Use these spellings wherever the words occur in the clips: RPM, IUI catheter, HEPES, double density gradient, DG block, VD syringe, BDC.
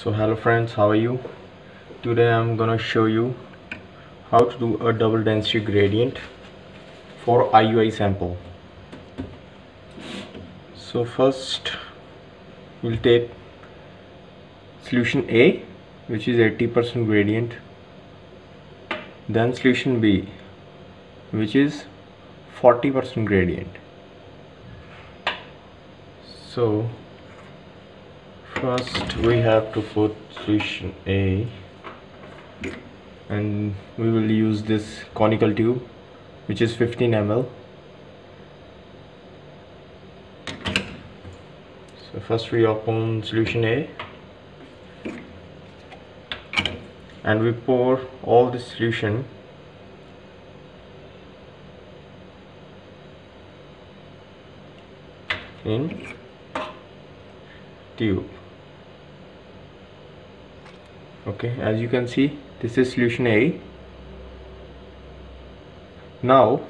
So hello friends, how are you? Today I'm gonna show you how to do a double density gradient for IUI sample. So first we'll take solution A, which is 80% gradient, then solution B, which is 40% gradient. So first we have to put solution A, and we will use this conical tube which is 15 ml. So first we open solution A and we pour all the solution in tube. Okay, as you can see, this is solution A. Now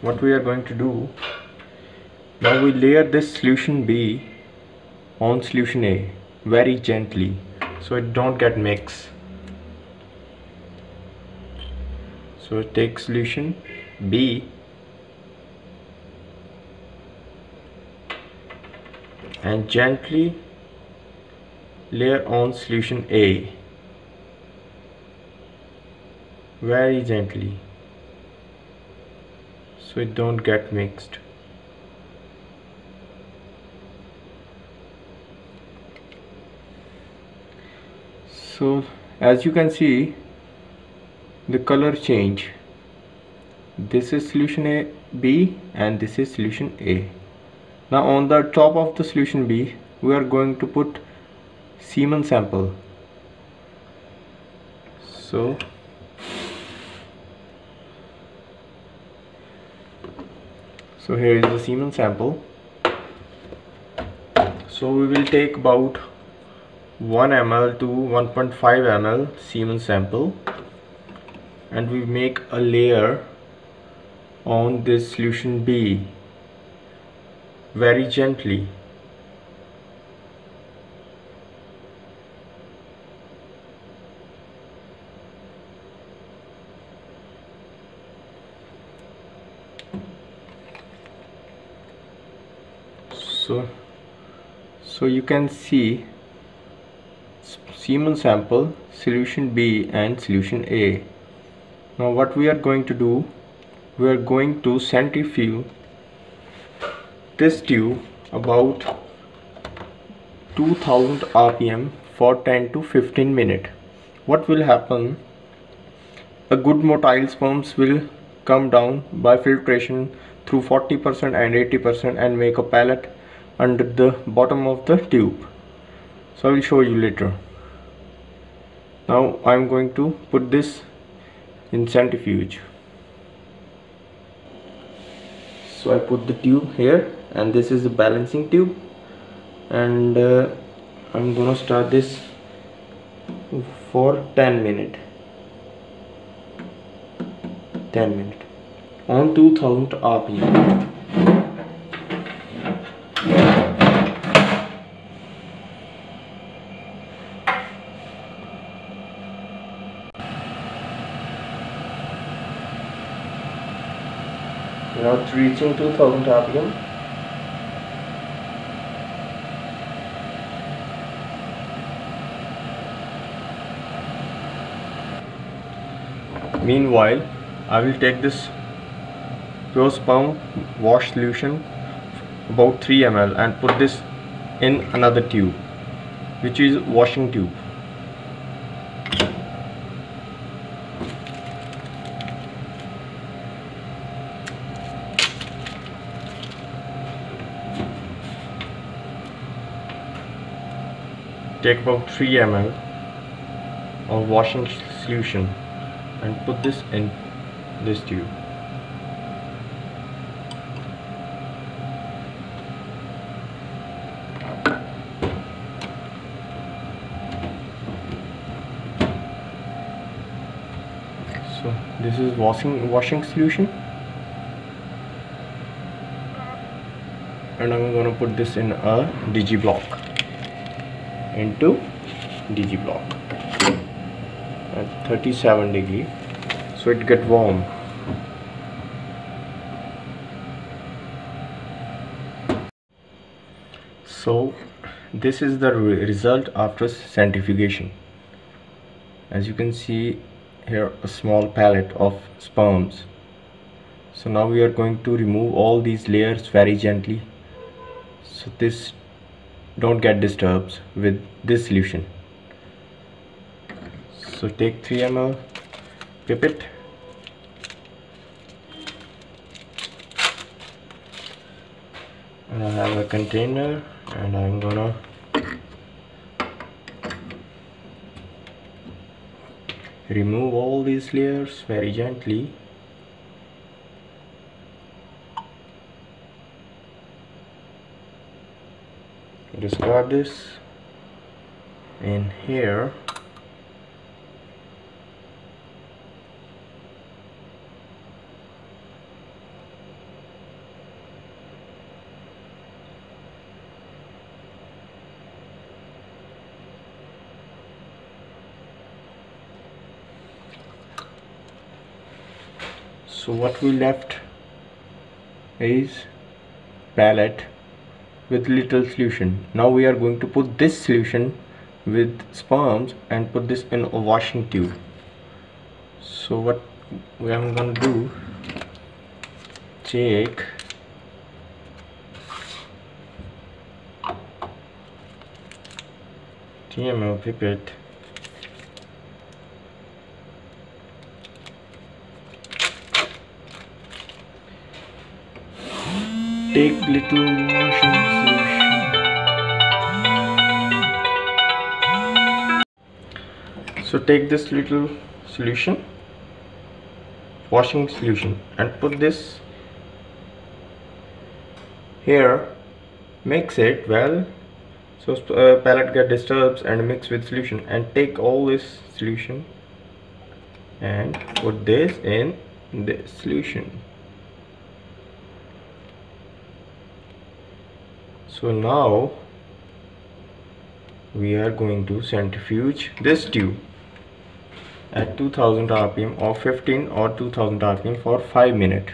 what we are going to do, now we layer this solution B on solution A very gently so it don't get mixed. So take solution B and gently layer on solution A, very gently, so it don't get mixed. So as you can see, the color change. This is solution A, B, and this is solution A. Now on the top of the solution B, we are going to put semen sample. So here is the semen sample. So we will take about 1 ml to 1.5 ml semen sample, and we make a layer on this solution B very gently. So you can see semen sample, solution B and solution A. Now what we are going to do, we are going to centrifuge this tube about 2000 RPM for 10 to 15 minutes. What will happen? A good motile sperms will come down by filtration through 40% and 80% and make a pellet under the bottom of the tube. So I will show you later. Now I am going to put this in centrifuge. So I put the tube here, and this is the balancing tube, and I'm gonna start this for 10 minutes on 2000 RPM. Now it's reaching 2000 RPM. Meanwhile, I will take this pure sperm wash solution about 3 ml and put this in another tube, which is washing tube. Take about 3 ml of washing solution and put this in this tube. So this is washing solution, and I'm gonna put this in a DG block. into DG block at 37 degrees, so it get warm. So this is the result after centrifugation. As you can see here, a small pallet of sperms. So now we are going to remove all these layers very gently, so this don't get disturbed with this solution. So take 3 ml pipette, and I have a container, and I'm gonna remove all these layers very gently. Discard this in here. So what we left is pallet with little solution. Now we are going to put this solution with sperms and put this in a washing tube. So what we are going to do, take TML pipette, take little washing solution. So take this little solution, washing solution, and put this here. Mix it well, so pallet get disturbed and mix with solution. And take all this solution and put this in this solution. So now we are going to centrifuge this tube at 2000 RPM or 15 or 2000 RPM for 5 minutes.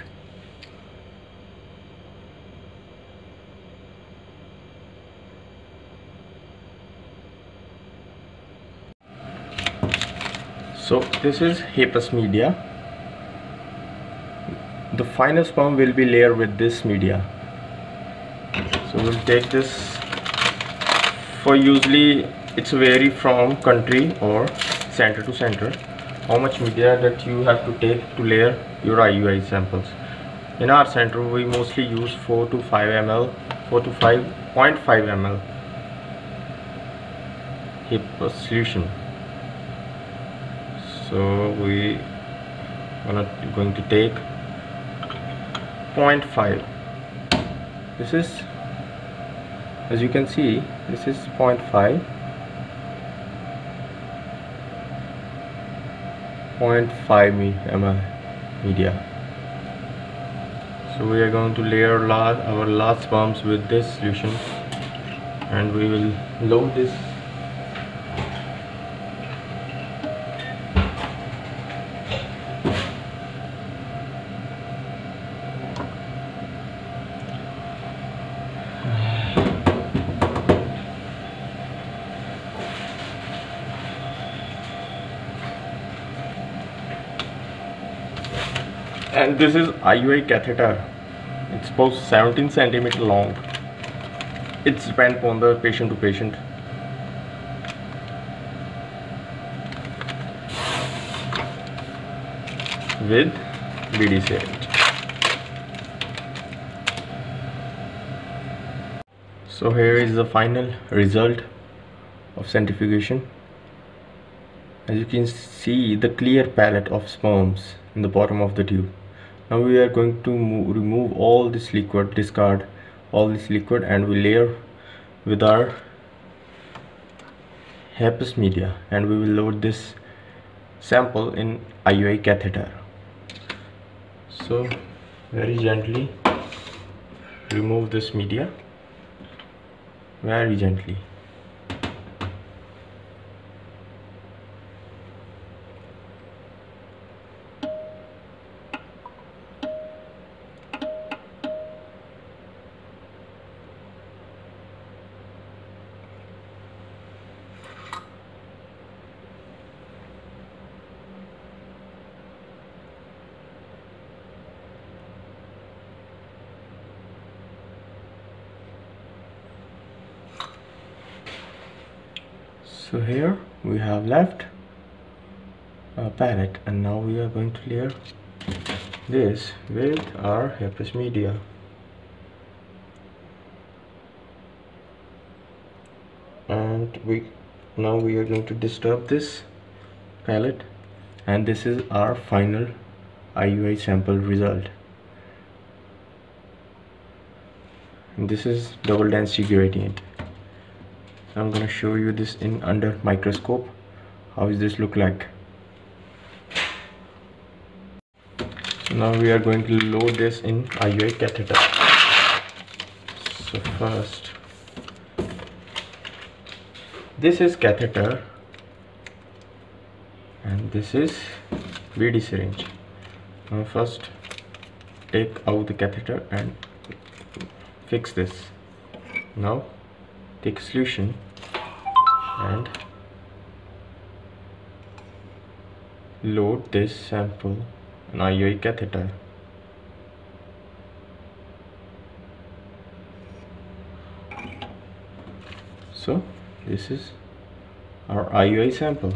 So this is HEPES media. The final sperm will be layered with this media. So we'll take this for, usually it's vary from country or center to center how much media that you have to take to layer your IUI samples. In our center we mostly use 4 to 5 ml 4 to 5.5 ml HEPES solution. So we are going to take 0.5. This is, as you can see, this is 0.5, 0.5 ml media. So we are going to layer our last sperms with this solution, and we will load this. And this is IUI catheter. It's about 17 centimeter long. It depends on the patient to patient. With BDC syringe. So here is the final result of centrifugation. As you can see, the clear palette of sperms in the bottom of the tube. Now we are going to remove all this liquid, discard all this liquid, and we layer with our HEPES media, and we will load this sample in IUI catheter. So very gently remove this media, very gently. So here we have left a palette, and now we are going to layer this with our HEPES media. And now we are going to disturb this palette, and this is our final IUI sample result. And this is double density gradient. I'm going to show you this in under microscope. How does this look like? Now we are going to load this in IUI catheter. So first, this is catheter and this is VD syringe. Now first take out the catheter and fix this. Now take solution and load this sample in IUI catheter. So this is our IUI sample.